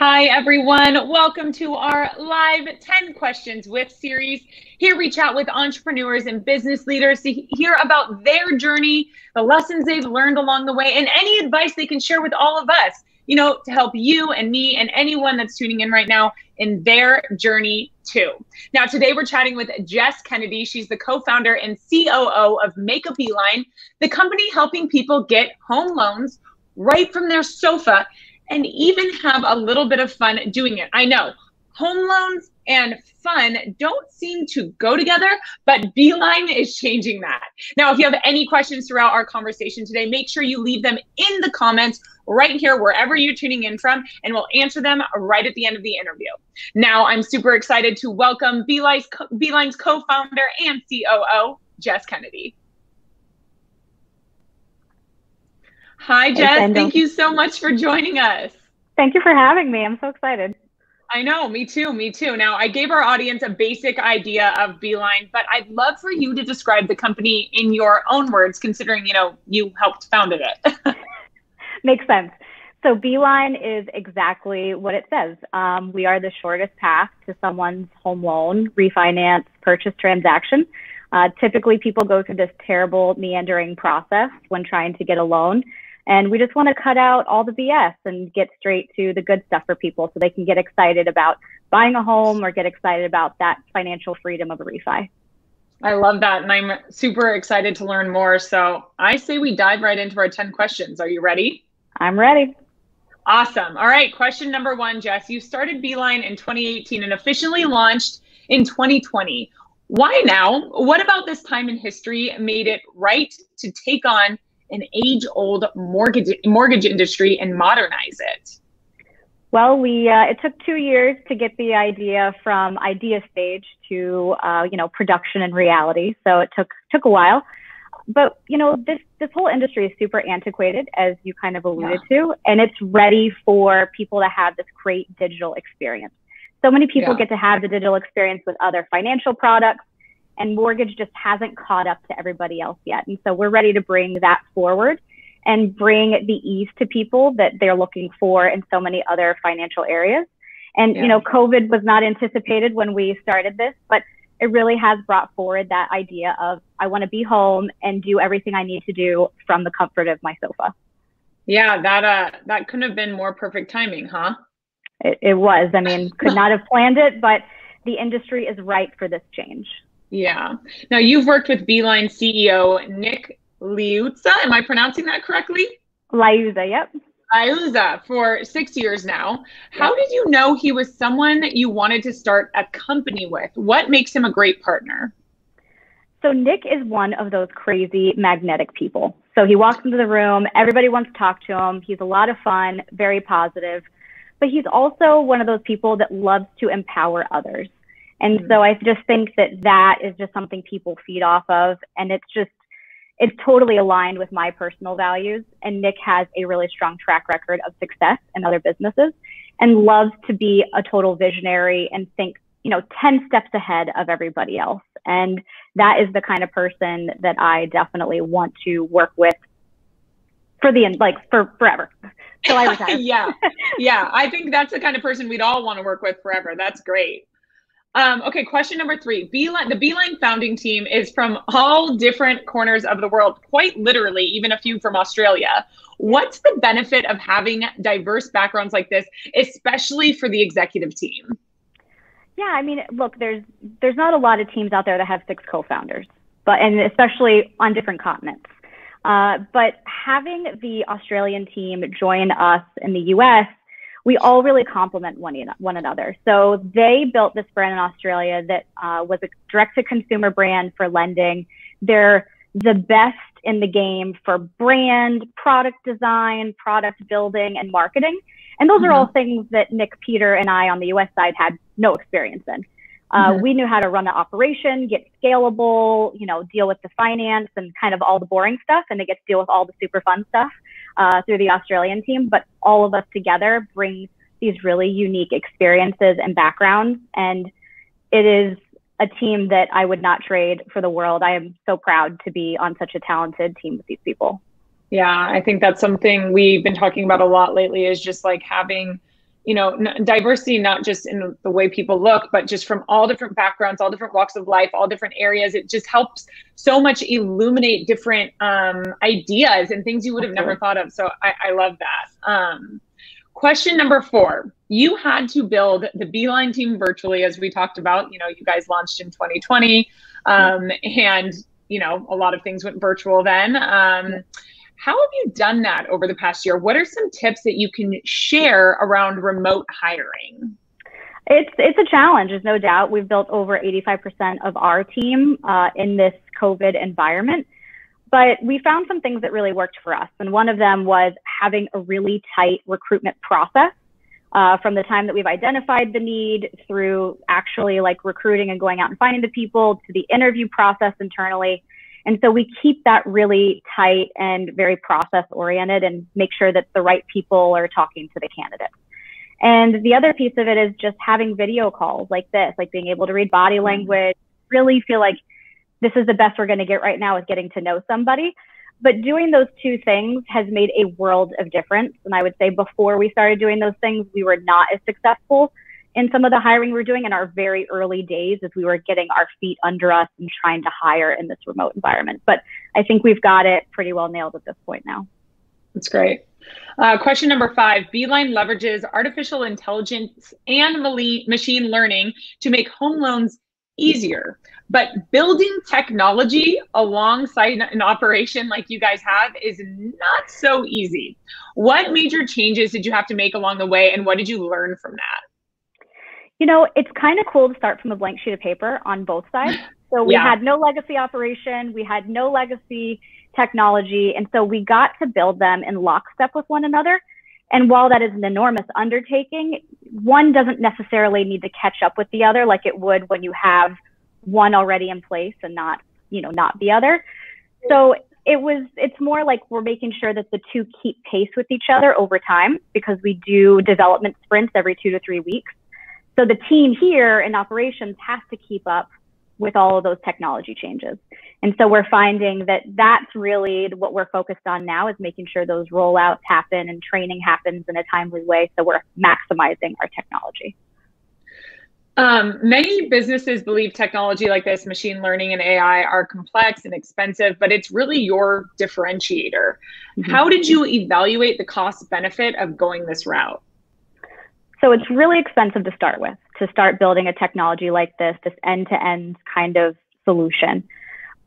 Hi, everyone. Welcome to our live 10 Questions With series. Here we chat with entrepreneurs and business leaders to hear about their journey, the lessons they've learned along the way, and any advice they can share with all of us, you know, to help you and me and anyone that's tuning in right now in their journey too. Now, today we're chatting with Jess Kennedy. She's the co-founder and COO of Make A Beeline, the company helping people get home loans right from their sofa and even have a little bit of fun doing it. I know home loans and fun don't seem to go together, but Beeline is changing that. Now, if you have any questions throughout our conversation today, make sure you leave them in the comments right here, wherever you're tuning in from, and we'll answer them right at the end of the interview. Now, I'm super excited to welcome Beeline's co-founder and COO, Jess Kennedy. Hi, Jess. Hey, thank you so much for joining us. Thank you for having me. I'm so excited. I know. Me too. Me too. Now, I gave our audience a basic idea of Beeline, but I'd love for you to describe the company in your own words, considering, you know, you helped founded it. Makes sense. So Beeline is exactly what it says. We are the shortest path to someone's home loan, refinance, purchase transaction. Typically, people go through this terrible meandering process when trying to get a loan. And we just want to cut out all the BS and get straight to the good stuff for people so they can get excited about buying a home or get excited about that financial freedom of a refi. I love that. And I'm super excited to learn more. So I say we dive right into our 10 questions. Are you ready? I'm ready. Awesome. All right. Question number one, Jess, you started Beeline in 2018 and officially launched in 2020. Why now? What about this time in history made it right to take on an age-old mortgage industry and modernize it? Well, it took 2 years to get the idea from idea stage to you know, production and reality. So it took a while, but you know, this whole industry is super antiquated, as you kind of alluded to, and it's ready for people to have this great digital experience. So many people get to have the digital experience with other financial products, and mortgage just hasn't caught up to everybody else yet. And so we're ready to bring that forward and bring the ease to people that they're looking for in so many other financial areas. And, you know, COVID was not anticipated when we started this, but it really has brought forward that idea of, I want to be home and do everything I need to do from the comfort of my sofa. Yeah, that couldn't have been more perfect timing, huh? It was. I mean, could not have planned it, but the industry is ripe for this change. Yeah. Now, you've worked with Beeline CEO Nick Liuzza. Am I pronouncing that correctly? Liuzza, yep. Liuzza, for 6 years now. How did you know he was someone that you wanted to start a company with? What makes him a great partner? So Nick is one of those crazy magnetic people. So he walks into the room, everybody wants to talk to him. He's a lot of fun, very positive, but he's also one of those people that loves to empower others. And so I just think that is just something people feed off of. And it's totally aligned with my personal values. And Nick has a really strong track record of success in other businesses and loves to be a total visionary and think, you know, 10 steps ahead of everybody else. And that is the kind of person that I definitely want to work with for the end, like for forever. So I retire. Yeah. I think that's the kind of person we'd all want to work with forever. That's great. Okay, question number three. The Beeline founding team is from all different corners of the world, quite literally, even a few from Australia. What's the benefit of having diverse backgrounds like this, especially for the executive team? Yeah, I mean, look, there's not a lot of teams out there that have 6 co-founders, and especially on different continents. But having the Australian team join us in the U.S., we all really complement one another. So they built this brand in Australia that was a direct-to-consumer brand for lending. They're the best in the game for brand, product design, product building, and marketing. And those are all things that Nick, Peter, and I on the U.S. side had no experience in. We knew how to run the operation, get scalable, you know, deal with the finance and kind of all the boring stuff, and they get to deal with all the super fun stuff through the Australian team. But all of us together bring these really unique experiences and backgrounds. And it is a team that I would not trade for the world. I am so proud to be on such a talented team with these people. Yeah, I think that's something we've been talking about a lot lately, is just like having you know, diversity, not just in the way people look, but just from all different backgrounds, all different walks of life, all different areas. It just helps so much illuminate different ideas and things you would have never thought of. So I love that. Question number 4, you had to build the Beeline team virtually, as we talked about. You know, you guys launched in 2020 and, you know, a lot of things went virtual then. How have you done that over the past year? What are some tips that you can share around remote hiring? It's a challenge, there's no doubt. We've built over 85% of our team in this COVID environment, but we found some things that really worked for us. And one of them was having a really tight recruitment process from the time that we've identified the need through actually like recruiting and going out and finding the people to the interview process internally. And so we keep that really tight and very process oriented and make sure that the right people are talking to the candidates. And the other piece of it is just having video calls like this, like being able to read body language, really feel like this is the best we're going to get right now is getting to know somebody. But doing those two things has made a world of difference. And I would say before we started doing those things, we were not as successful in some of the hiring we're doing in our very early days as we were getting our feet under us and trying to hire in this remote environment. But I think we've got it pretty well nailed at this point now. That's great. Question number 5, Beeline leverages artificial intelligence and machine learning to make home loans easier, but building technology alongside an operation like you guys have is not so easy. What major changes did you have to make along the way, and what did you learn from that? You know, it's kind of cool to start from a blank sheet of paper on both sides. So we had no legacy operation, we had no legacy technology, and so we got to build them in lockstep with one another. And while that is an enormous undertaking, one doesn't necessarily need to catch up with the other like it would when you have one already in place and not, you know, not the other. So it's more like we're making sure that the two keep pace with each other over time, because we do development sprints every 2 to 3 weeks. So the team here in operations has to keep up with all of those technology changes. And so we're finding that that's really what we're focused on now, is making sure those rollouts happen and training happens in a timely way. So we're maximizing our technology. Many businesses believe technology like this, machine learning and AI, are complex and expensive, but it's really your differentiator. How did you evaluate the cost benefit of going this route? So it's really expensive to start with, to start building a technology like this, this end-to-end kind of solution.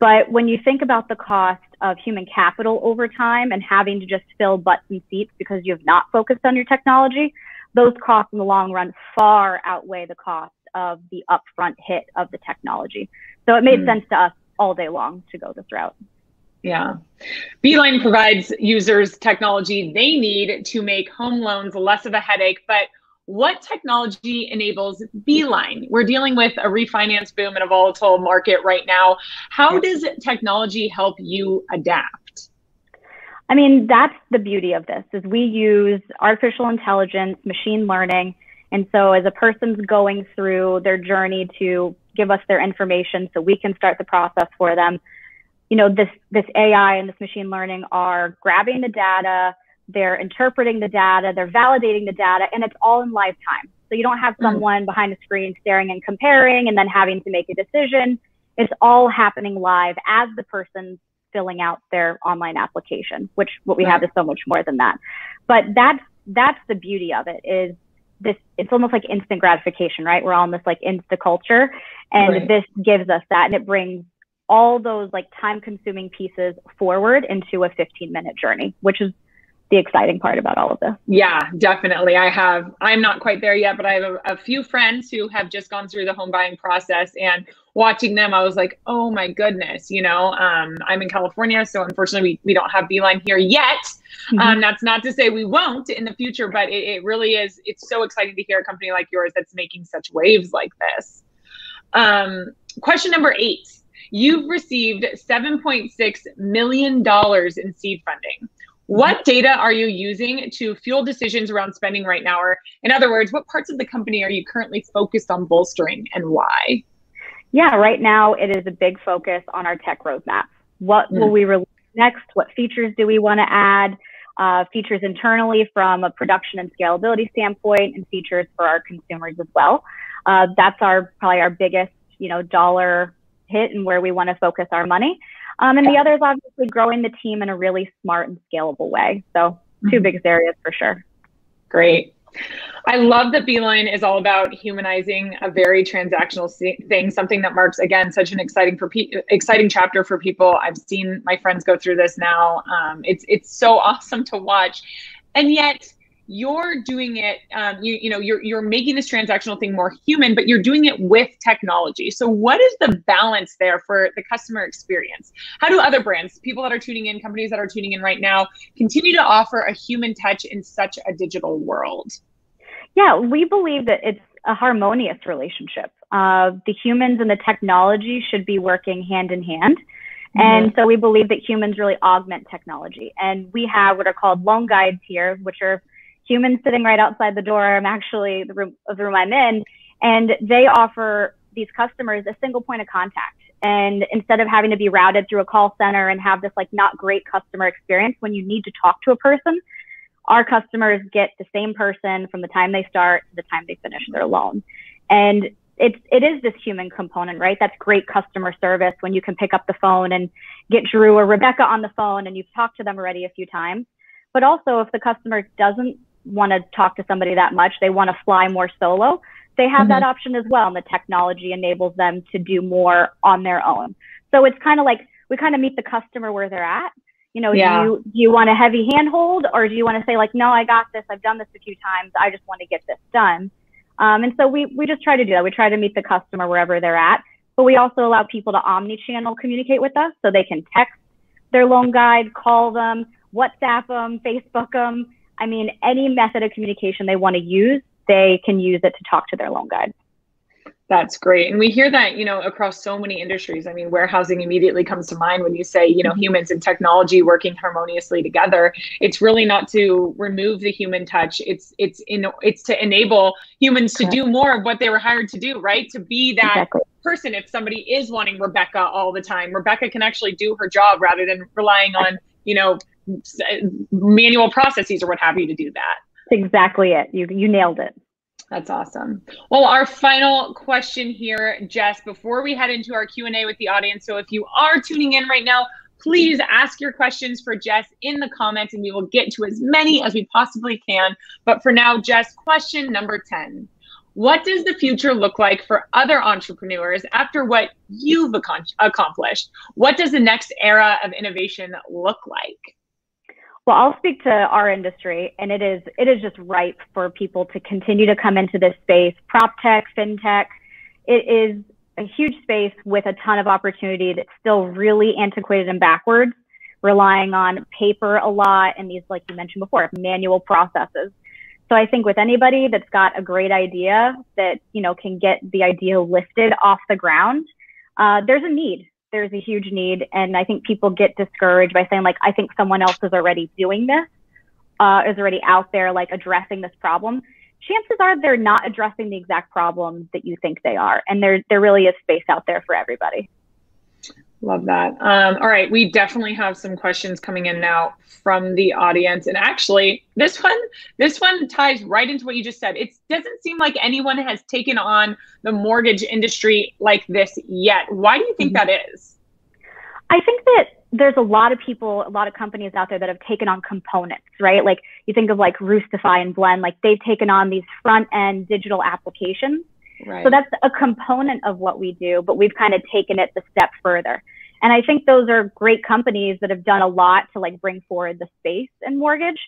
But when you think about the cost of human capital over time and having to just fill butts and seats because you have not focused on your technology, those costs in the long run far outweigh the cost of the upfront hit of the technology. So it made sense to us all day long to go this route. Yeah. Beeline provides users technology they need to make home loans less of a headache, but what technology enables Beeline? We're dealing with a refinance boom in a volatile market right now. How does technology help you adapt? I mean, that's the beauty of this, is we use artificial intelligence, machine learning. And so as a person's going through their journey to give us their information so we can start the process for them, you know, this AI and this machine learning are grabbing the data, they're interpreting the data, they're validating the data, and it's all in live time. So you don't have someone behind a screen staring and comparing and then having to make a decision. It's all happening live as the person's filling out their online application, which what we have is so much more than that. But that's the beauty of it, is this, it's almost like instant gratification, right? We're all in this like Insta culture, and this gives us that, and it brings all those like time-consuming pieces forward into a 15-minute journey, which is the exciting part about all of this. Yeah, definitely. I'm not quite there yet, but I have a few friends who have just gone through the home buying process, and watching them, I was like, oh my goodness, you know, I'm in California, so unfortunately we don't have Beeline here yet. That's not to say we won't in the future, but it really is. It's so exciting to hear a company like yours that's making such waves like this. Question number 8, you've received $7.6 million in seed funding. What data are you using to fuel decisions around spending right now? Or in other words, what parts of the company are you currently focused on bolstering, and why? Yeah, right now it is a big focus on our tech roadmap. What will we release next? What features do we want to add? features internally from a production and scalability standpoint, and features for our consumers as well. That's probably our biggest, dollar hit and where we want to focus our money. And the other is obviously growing the team in a really smart and scalable way. So two biggest areas for sure. Great. I love that Beeline is all about humanizing a very transactional thing, something that marks, again, such an exciting chapter for people. I've seen my friends go through this now. It's so awesome to watch. And yet you're doing it, you're making this transactional thing more human, but you're doing it with technology. So what is the balance there for the customer experience? How do other brands, people that are tuning in, companies that are tuning in right now, continue to offer a human touch in such a digital world? Yeah, we believe that it's a harmonious relationship. The humans and the technology should be working hand in hand. And so we believe that humans really augment technology. And we have what are called loan guides here, which are humans sitting right outside the door. The room I'm in, and they offer these customers a single point of contact. And instead of having to be routed through a call center and have this not great customer experience when you need to talk to a person, our customers get the same person from the time they start to the time they finish their loan. And it is this human component, right? That's great customer service when you can pick up the phone and get Drew or Rebecca on the phone and you've talked to them already a few times. But also if the customer doesn't want to talk to somebody that much, they want to fly more solo, they have that option as well. And the technology enables them to do more on their own. So it's kind of like, we kind of meet the customer where they're at. Do you want a heavy handhold, or do you want to say no, I got this. I've done this a few times. I just want to get this done. And so we just try to do that. We try to meet the customer wherever they're at, but we also allow people to omni-channel communicate with us, so they can text their loan guide, call them, WhatsApp them, Facebook them. I mean, any method of communication they want to use, they can use it to talk to their loan guide. That's great. And we hear that, across so many industries. I mean, warehousing immediately comes to mind when you say, humans and technology working harmoniously together. It's really not to remove the human touch. It's to enable humans to do more of what they were hired to do, right? To be that person. If somebody is wanting Rebecca all the time, Rebecca can actually do her job rather than relying on, manual processes or what have you to do that. That's exactly it. You nailed it. That's awesome. Well, our final question here, Jess, before we head into our Q&A with the audience. So if you are tuning in right now, please ask your questions for Jess in the comments and we will get to as many as we possibly can. But for now, Jess, question number 10. What does the future look like for other entrepreneurs after what you've accomplished? What does the next era of innovation look like? Well, I'll speak to our industry, and it is just ripe for people to continue to come into this space. Prop tech, fintech, it is a huge space with a ton of opportunity that's still really antiquated and backwards, relying on paper a lot and these, like you mentioned before, manual processes. So I think with anybody that's got a great idea that, can get the idea lifted off the ground, there's a need. There's a huge need. And I think people get discouraged by saying, I think someone else is already doing this, is already out there, addressing this problem. Chances are they're not addressing the exact problem that you think they are. And there really is space out there for everybody. Love that. All right. We definitely have some questions coming in now from the audience. And actually, this one ties right into what you just said. It doesn't seem like anyone has taken on the mortgage industry like this yet. Why do you think that is? I think that there's a lot of companies out there that have taken on components, right? Like you think of Roostify and Blend, they've taken on these front end digital applications. Right. So that's a component of what we do, but we've kind of taken it the step further. And I think those are great companies that have done a lot to bring forward the space in mortgage.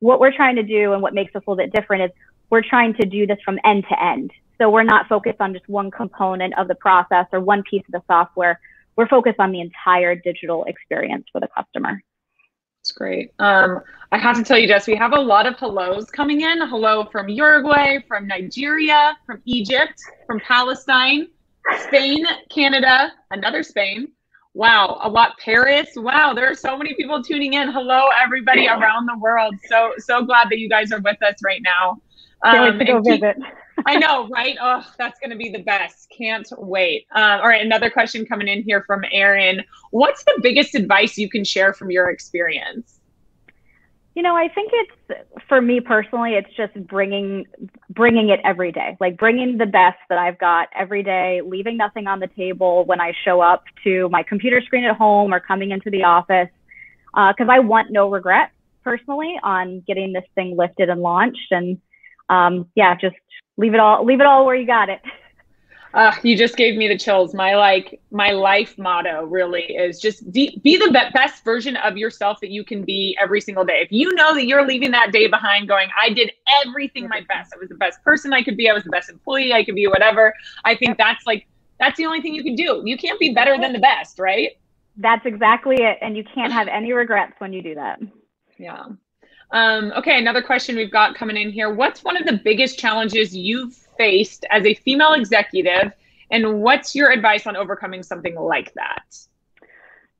What we're trying to do and what makes us a little bit different is we're trying to do this from end to end. So we're not focused on just one component of the process or one piece of the software. We're focused on the entire digital experience for the customer. That's great. I have to tell you, Jess, we have a lot of hellos coming in. Hello from Uruguay, from Nigeria, from Egypt, from Palestine, Spain, Canada, another Spain. Wow, a lot. Paris. Wow, there are so many people tuning in. Hello, everybody around the world. So glad that you guys are with us right now. I know, right? Oh, that's going to be the best. Can't wait. All right. Another question coming in here from Aaron. What's the biggest advice you can share from your experience? You know, I think it's, for me personally, it's just bringing it every day, like bringing the best that I've got every day, leaving nothing on the table when I show up to my computer screen at home or coming into the office, because I want no regrets personally on getting this thing lifted and launched. And yeah, just leave it all where you got it. You just gave me the chills. My life motto really is just be the best version of yourself that you can be every single day. If you know that you're leaving that day behind going, I did everything my best. I was the best person I could be. I was the best employee I could be, whatever. I think that's the only thing you can do. You can't be better than the best, right? That's exactly it. And you can't have any regrets when you do that. Yeah. Okay. Another question we've got coming in here. What's one of the biggest challenges you've faced as a female executive, and what's your advice on overcoming something like that?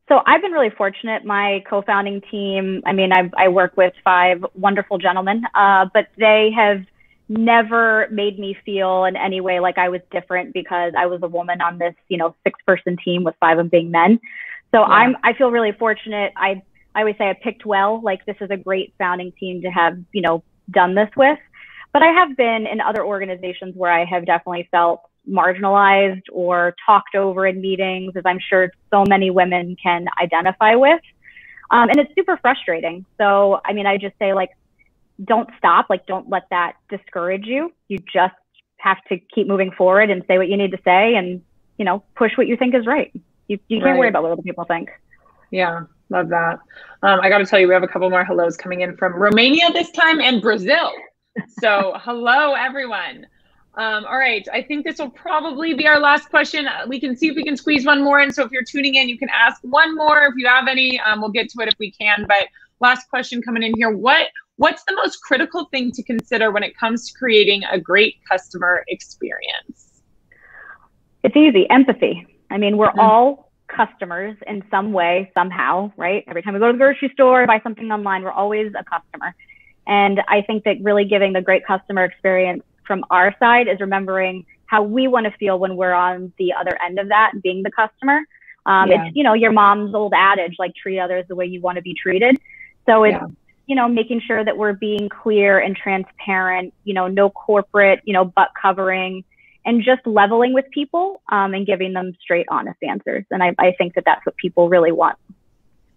So I've been really fortunate. My co-founding team, I mean, I work with 5 wonderful gentlemen, but they have never made me feel in any way like I was different because I was a woman on this, you know, 6-person team with 5 of being men. So yeah. I feel really fortunate. I always say I picked well, like this is a great founding team to have, you know, done this with. But I have been in other organizations where I have definitely felt marginalized or talked over in meetings, as I'm sure so many women can identify with. And it's super frustrating. So, I mean, I just say, like, don't stop. Like, don't let that discourage you. You just have to keep moving forward and say what you need to say and, you know, push what you think is right. You can't worry about what other people think. Yeah. Love that. I got to tell you, we have a couple more hellos coming in from Romania this time and Brazil. So hello, everyone. All right. I think this will probably be our last question. We can see if we can squeeze one more in. So if you're tuning in, you can ask one more if you have any. We'll get to it if we can. But last question coming in here. What's the most critical thing to consider when it comes to creating a great customer experience? It's easy. Empathy. I mean, we're all customers in some way, somehow, right? Every time we go to the grocery store, buy something online, we're always a customer. And I think that really giving the great customer experience from our side is remembering how we want to feel when we're on the other end of that, being the customer. It's, you know, your mom's old adage, like treat others the way you want to be treated. So it's, you know, making sure that we're being clear and transparent, you know, no corporate, you know, butt covering, and just leveling with people and giving them straight, honest answers. And I think that that's what people really want.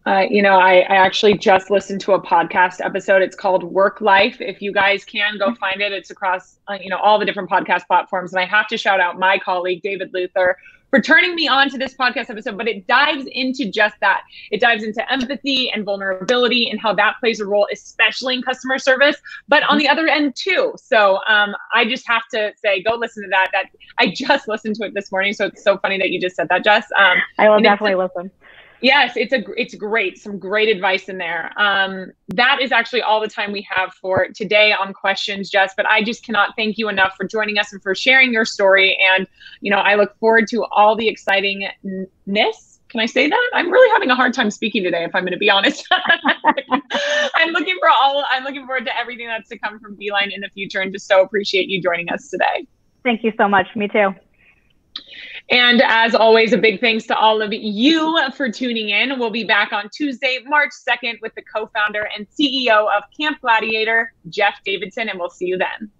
You know, I actually just listened to a podcast episode. It's called Work Life. If you guys can, go find it. It's across, you know, all the different podcast platforms. And I have to shout out my colleague, David Luther, for turning me on to this podcast episode. But it dives into just that. It dives into empathy and vulnerability and how that plays a role, especially in customer service, but on the other end too. So I just have to say, go listen to that. I just listened to it this morning. So it's so funny that you just said that, Jess. I will definitely listen. Yes, it's great. Some great advice in there. That is actually all the time we have for today on questions, Jess, but I just cannot thank you enough for joining us and for sharing your story. And, you know, I look forward to all the excitingness. Can I say that? I'm really having a hard time speaking today, if I'm going to be honest. I'm looking forward to everything that's to come from Beeline in the future, and just so appreciate you joining us today. Thank you so much. Me too. And as always, a big thanks to all of you for tuning in. We'll be back on Tuesday, March 2nd with the co-founder and CEO of Camp Gladiator, Jeff Davidson, and we'll see you then.